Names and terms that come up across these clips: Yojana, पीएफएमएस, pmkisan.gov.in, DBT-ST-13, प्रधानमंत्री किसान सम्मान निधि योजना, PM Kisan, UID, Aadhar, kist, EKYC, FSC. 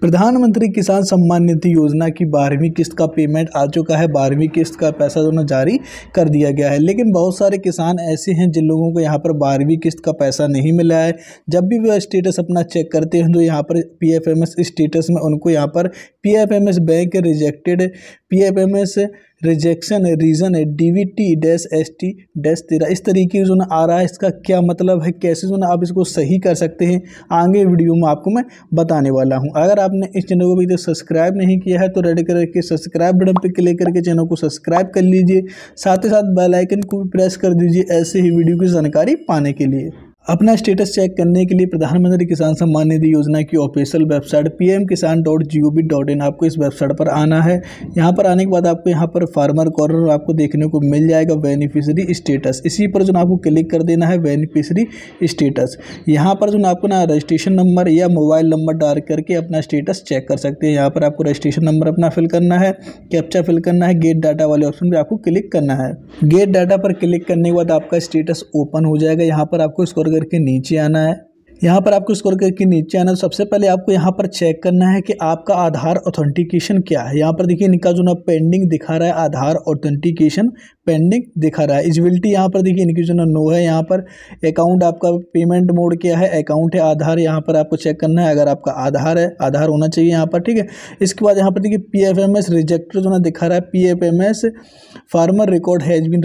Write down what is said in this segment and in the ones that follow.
प्रधानमंत्री किसान सम्मान निधि योजना की 12वीं किस्त का पेमेंट आ चुका है। 12वीं किस्त का पैसा दोनों जारी कर दिया गया है, लेकिन बहुत सारे किसान ऐसे हैं जिन लोगों को यहाँ पर 12वीं किस्त का पैसा नहीं मिला है। जब भी वह स्टेटस अपना चेक करते हैं तो यहाँ पर पीएफएमएस स्टेटस में उनको यहाँ पर पीएफएमएस bank rejected, पीएफएमएस rejection reason है, DBT-ST-13 इस तरीके से आ रहा है। इसका क्या मतलब है, कैसे आप इसको सही कर सकते हैं, आगे वीडियो में आपको मैं बताने वाला हूं। अगर आपने इस चैनल को अभी तक सब्सक्राइब नहीं किया है तो रेड कलर के सब्सक्राइब बटन पर क्लिक करके चैनल को सब्सक्राइब कर लीजिए, साथ ही साथ बेल आइकन को भी प्रेस कर दीजिए ऐसे ही वीडियो की जानकारी पाने के लिए। अपना स्टेटस चेक करने के लिए प्रधानमंत्री किसान सम्मान निधि योजना की ऑफिशियल वेबसाइट pmkisan.gov.in आपको इस वेबसाइट पर आना है। यहाँ पर आने के बाद आपको यहाँ पर फार्मर कॉर्नर आपको देखने को मिल जाएगा बेनिफिशियरी स्टेटस, इसी पर जो आपको क्लिक कर देना है बेनिफिशियरी स्टेटस। यहाँ पर जो आपको ना रजिस्ट्रेशन नंबर या मोबाइल नंबर डाल करके अपना स्टेटस चेक कर सकते हैं। यहाँ पर आपको रजिस्ट्रेशन नंबर अपना फिल करना है, कैप्चा फिल करना है, गेट डाटा वाले ऑप्शन पर आपको क्लिक करना है। गेट डाटा पर क्लिक करने के बाद आपका स्टेटस ओपन हो जाएगा। यहाँ पर आपको स्क्रॉल करके नीचे आना है। यहाँ पर आपको स्क्रॉल करके नीचे आना है। सबसे पहले आपको यहाँ पर चेक करना है कि आपका आधार ऑथेंटिकेशन क्या है। यहाँ पर देखिए इनका जो ना पेंडिंग दिखा रहा है, आधार ऑथेंटिकेशन पेंडिंग दिखा रहा है। एलिजिबिलिटी यहाँ पर देखिए इनकी जो ना नो है। यहाँ पर अकाउंट आपका पेमेंट मोड क्या है, अकाउंट है, आधार यहाँ पर आपको चेक करना है। अगर आपका आधार है, आधार होना चाहिए यहाँ पर, ठीक है। इसके बाद यहाँ पर देखिए पीएफएमएस रिजेक्टेड जो ना दिखा रहा है, पीएफएमएस farmer record has been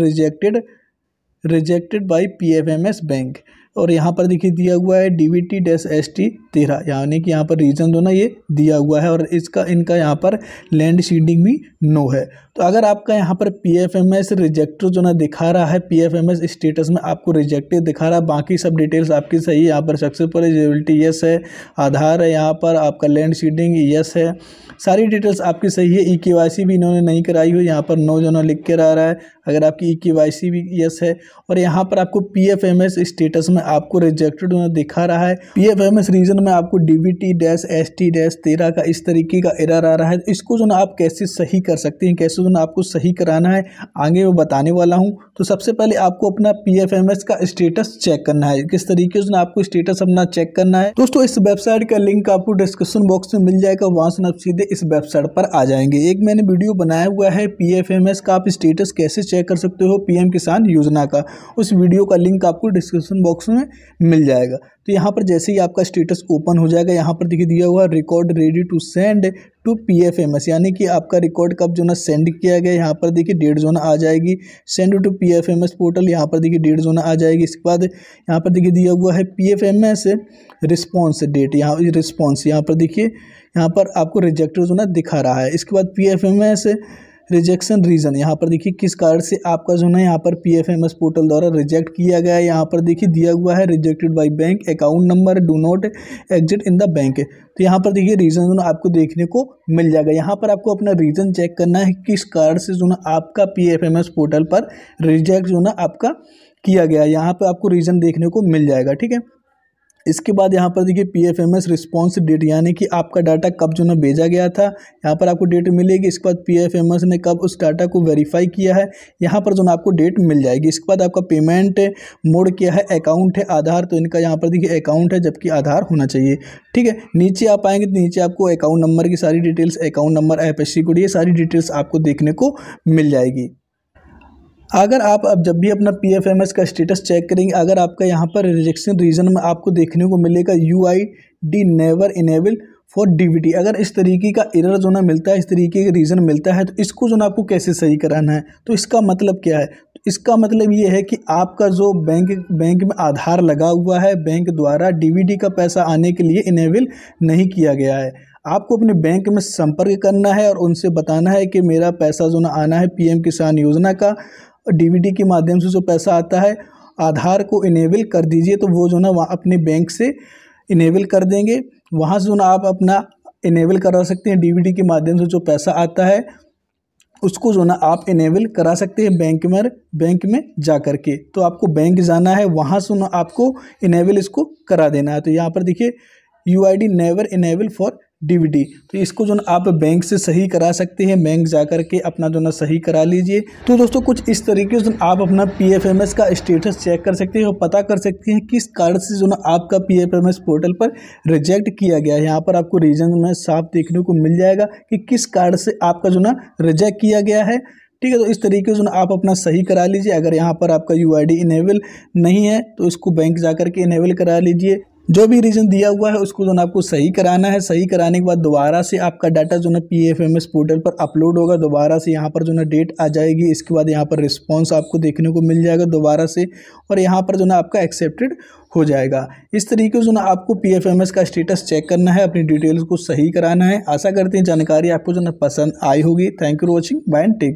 rejected by पीएफएमएस bank. और यहाँ पर देखिए दिया हुआ है DBT-ST-13 यानी कि यहाँ पर रीज़न जो ना ये दिया हुआ है और इसका इनका यहाँ पर लैंड सीडिंग भी नो है। तो अगर आपका यहाँ पर पीएफएमएस रिजेक्टेड जो ना दिखा रहा है, पीएफएमएस स्टेटस में आपको रिजेक्टेड दिखा रहा है, बाकी सब डिटेल्स आपकी सही है। यहाँ पर सक्सेसफुल एलिजिबिलिटी यस है, आधार है, यहाँ पर आपका लैंड सीडिंग यस है, सारी डिटेल्स आपकी सही है। EKYC भी इन्होंने नहीं कराई हुई, यहाँ पर नो जो ना लिख कर आ रहा है। अगर आपकी EKYC भी यस है और यहाँ पर आपको पीएफएमएस स्टेटस में आपको रिजेक्टेड होना दिखा रहा है, पीएफएमएस रीजन में आपको DBT-ST-13 का इस तरीके का एरर आ रहा है। इसको जो ना आप कैसे सही कर सकते हैं, कैसे जो ना आपको सही कराना है, आगे मैं बताने वाला हूं। तो सबसे पहले आपको अपना पीएफएमएस का स्टेटस चेक करना है, किस तरीके से आपको स्टेटस अपना चेक करना है। दोस्तों इस वेबसाइट का लिंक आपको डिस्क्रिप्शन बॉक्स में मिल जाएगा, वहां से आप सीधे इस वेबसाइट पर आ जाएंगे। एक मैंने वीडियो बनाया हुआ है पीएफएमएस का आप स्टेटस कैसे चेक कर सकते हो, पीएम किसान योजना का, उस वीडियो का लिंक आपको डिस्क्रिप्शन बॉक्स में मिल जाएगा। तो यहाँ पर जैसे ही आपका स्टेटस ओपन हो जाएगा, यहाँ पर देखिए दिया हुआ record ready to send to पीएफएमएस यानी कि आपका रिकॉर्ड कब जो ना सेंड किया गया। यहाँ पर देखिए डेट जो ना आ जाएगी, सेंड टू पीएफएमएस पोर्टल, यहाँ पर देखिए डेट जो ना आ जाएगी। इसके बाद यहाँ पर देखिए दिया हुआ है पीएफएमएस रिस्पॉन्स डेट, यहाँ रिस्पॉन्स यहाँ पर देखिए यहाँ पर आपको रिजेक्टेड जो ना दिखा रहा है। इसके बाद पीएफएमएस रिजेक्शन रीज़न, यहाँ पर देखिए किस कारण से आपका जो है यहाँ पर पीएफएमएस पोर्टल द्वारा रिजेक्ट किया गया है। यहाँ पर देखिए दिया हुआ है rejected by bank, account number, do not exit in the bank. तो यहाँ पर देखिए रीज़न जो ना आपको देखने को मिल जाएगा। यहाँ पर आपको अपना रीज़न चेक करना है किस कारण से जो ना आपका पीएफएमएस पोर्टल पर रिजेक्ट जो ना आपका किया गया है। यहाँ पर आपको रीज़न देखने को मिल जाएगा, ठीक है। इसके बाद यहाँ पर देखिए पीएफएमएस रिस्पॉन्स डेट यानी कि आपका डाटा कब जो ना भेजा गया था, यहाँ पर आपको डेट मिलेगी। इसके बाद पीएफएमएस ने कब उस डाटा को वेरीफाई किया है, यहाँ पर जो ना आपको डेट मिल जाएगी। इसके बाद आपका पेमेंट मोड क्या है, अकाउंट है, आधार, तो इनका यहाँ पर देखिए अकाउंट है जबकि आधार होना चाहिए, ठीक है। नीचे आप आएंगे तो नीचे आपको अकाउंट नंबर की सारी details, account number, FSC code, ये सारी डिटेल्स आपको देखने को मिल जाएगी। अगर आप अब जब भी अपना पीएफएमएस का स्टेटस चेक करेंगे, अगर आपका यहाँ पर रिजेक्शन रीजन में आपको देखने को मिलेगा UID never enable for DBT, अगर इस तरीके का एरर जो ना मिलता है, इस तरीके का रीज़न मिलता है, तो इसको जो ना आपको कैसे सही कराना है। तो इसका मतलब क्या है, तो इसका मतलब ये है कि आपका जो बैंक में आधार लगा हुआ है, बैंक द्वारा DBT का पैसा आने के लिए इनेबल नहीं किया गया है। आपको अपने बैंक में संपर्क करना है और उनसे बताना है कि मेरा पैसा जो ना आना है पीएम किसान योजना का, DBT के माध्यम से जो पैसा आता है, आधार को इनेबल कर दीजिए। तो वो जो ना वहाँ अपने बैंक से इनेबल कर देंगे, वहाँ से जो ना आप अपना इनेबल करा सकते हैं। DBT के माध्यम से जो पैसा आता है उसको जो ना आप इनेबल करा सकते हैं बैंक में जा कर के। तो आपको बैंक जाना है, वहाँ से ना आपको इनेबल इसको करा देना है। तो यहाँ पर देखिए UID never enable for DBT, तो इसको जो आप बैंक से सही करा सकते हैं, बैंक जाकर के अपना जो सही करा लीजिए। तो दोस्तों कुछ इस तरीके से आप अपना पीएफएमएस का स्टेटस चेक कर सकते हैं और पता कर सकते हैं किस कारण से जो आपका पीएफएमएस पोर्टल पर रिजेक्ट किया गया है। यहाँ पर आपको रीजन में साफ देखने को मिल जाएगा कि किस कारण से आपका जो रिजेक्ट किया गया है, ठीक है। तो इस तरीके से आप अपना सही करा लीजिए। अगर यहाँ पर आपका यूआईडी इनेबल नहीं है तो इसको बैंक जाकर के इनेबल करा लीजिए। जो भी रीज़न दिया हुआ है उसको जो आपको सही कराना है। सही कराने के बाद दोबारा से आपका डाटा जो पीएफएमएस पोर्टल पर अपलोड होगा, दोबारा से यहाँ पर जो डेट आ जाएगी, इसके बाद यहाँ पर रिस्पांस आपको देखने को मिल जाएगा दोबारा से, और यहाँ पर जो आपका एक्सेप्टेड हो जाएगा। इस तरीके से जो आपको पीएफएमएस का स्टेटस चेक करना है, अपनी डिटेल्स को सही कराना है। आशा करते हैं जानकारी आपको जो पसंद आई होगी। Thank you for watching, bye and take.